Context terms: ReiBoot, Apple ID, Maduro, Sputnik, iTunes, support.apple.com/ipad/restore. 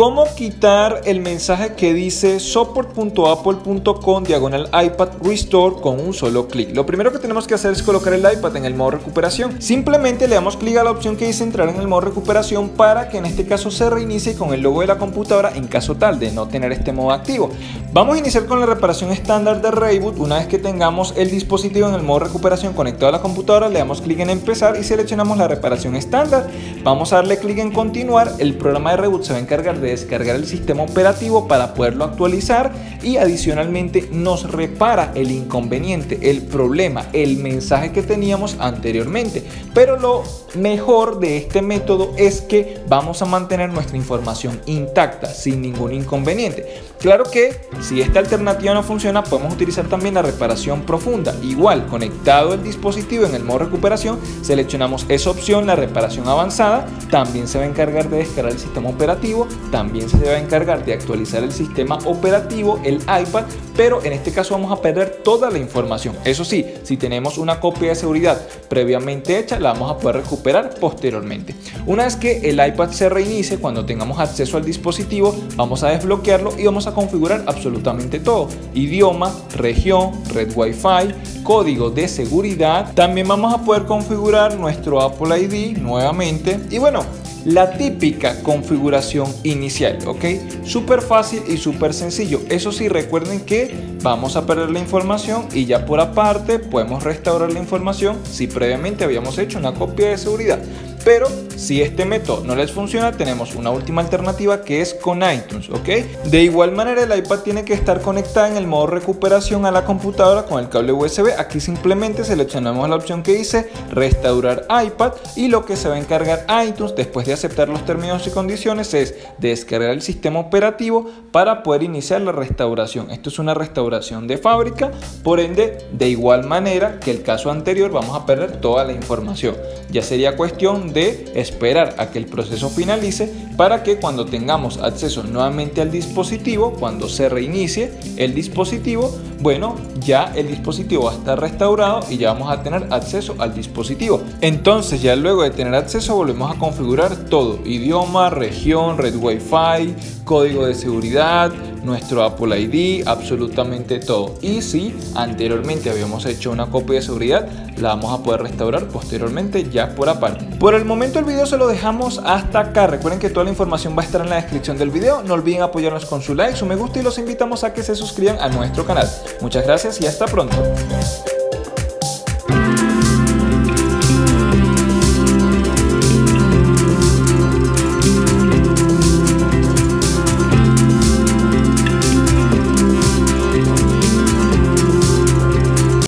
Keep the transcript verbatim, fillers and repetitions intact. ¿Cómo quitar el mensaje que dice support.apple.com diagonal iPad Restore con un solo clic? Lo primero que tenemos que hacer es colocar el iPad en el modo recuperación. Simplemente le damos clic a la opción que dice entrar en el modo recuperación para que en este caso se reinicie con el logo de la computadora en caso tal de no tener este modo activo. Vamos a iniciar con la reparación estándar de ReiBoot. Una vez que tengamos el dispositivo en el modo recuperación conectado a la computadora, le damos clic en empezar y seleccionamos la reparación estándar. Vamos a darle clic en continuar. El programa de ReiBoot se va a encargar de descargar el sistema operativo para poderlo actualizar y adicionalmente nos repara el inconveniente, el problema, el mensaje que teníamos anteriormente. Pero lo mejor de este método es que vamos a mantener nuestra información intacta sin ningún inconveniente. Claro que si esta alternativa no funciona, podemos utilizar también la reparación profunda. Igual, conectado el dispositivo en el modo recuperación, seleccionamos esa opción, la reparación avanzada, también se va a encargar de descargar el sistema operativo, también se va a encargar de actualizar el sistema operativo, el iPad, pero en este caso vamos a perder toda la información. Eso sí, si tenemos una copia de seguridad previamente hecha, la vamos a poder recuperar posteriormente. Una vez que el iPad se reinicie, cuando tengamos acceso al dispositivo, vamos a desbloquearlo y vamos a configurar absolutamente todo: idioma, región, red Wi-Fi, código de seguridad. También vamos a poder configurar nuestro Apple I D nuevamente y bueno, la típica configuración inicial, ¿ok? Súper fácil y súper sencillo. Eso sí, recuerden que vamos a perder la información y ya por aparte podemos restaurar la información si previamente habíamos hecho una copia de seguridad. Pero si este método no les funciona, tenemos una última alternativa que es con iTunes, ¿ok? De igual manera, el iPad tiene que estar conectado en el modo recuperación a la computadora con el cable U S B. Aquí simplemente seleccionamos la opción que dice restaurar iPad y lo que se va a encargar iTunes después de aceptar los términos y condiciones es descargar el sistema operativo para poder iniciar la restauración. Esto es una restauración de fábrica, por ende, de igual manera que el caso anterior, vamos a perder toda la información. Ya sería cuestión de de esperar a que el proceso finalice para que cuando tengamos acceso nuevamente al dispositivo, cuando se reinicie el dispositivo, bueno, ya el dispositivo va a estar restaurado y ya vamos a tener acceso al dispositivo. Entonces, ya luego de tener acceso, volvemos a configurar todo: idioma, región, red Wi-Fi, código de seguridad, nuestro Apple I D, absolutamente todo. Y si anteriormente habíamos hecho una copia de seguridad, la vamos a poder restaurar posteriormente ya por aparte. Por el momento el video se lo dejamos hasta acá. Recuerden que toda la información va a estar en la descripción del video. No olviden apoyarnos con su like, su me gusta y los invitamos a que se suscriban a nuestro canal. Muchas gracias y hasta pronto.